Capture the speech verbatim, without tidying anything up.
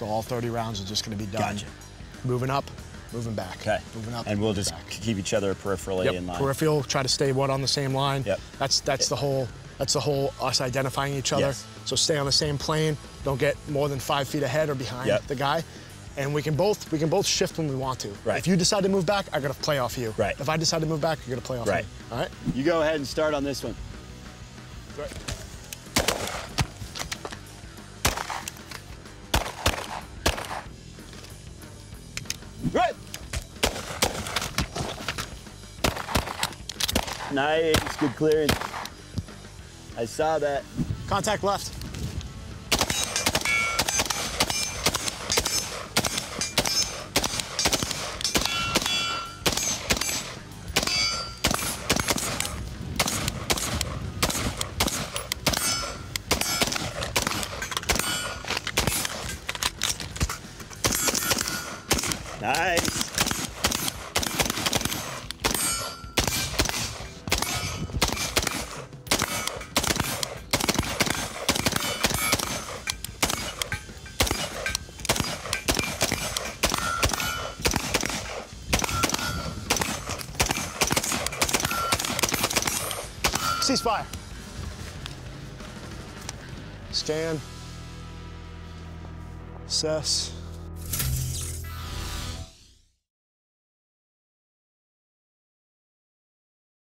So all thirty rounds are just going to be done. Gotcha. Moving up, moving back. Okay. Moving up. And, and we'll just back. keep each other peripherally yep. in line. Peripheral, try to stay what on the same line. Yep. That's that's yep. the whole that's the whole us identifying each other. Yes. So stay on the same plane. Don't get more than five feet ahead or behind yep. the guy. And we can both we can both shift when we want to. Right. If you decide to move back, I gotta play off you. Right. If I decide to move back, you're gonna play off right. me. All right. You go ahead and start on this one. Right. Right. Nice, good clearance. I saw that. Contact left. Nice. Ceasefire. Scan. Cess.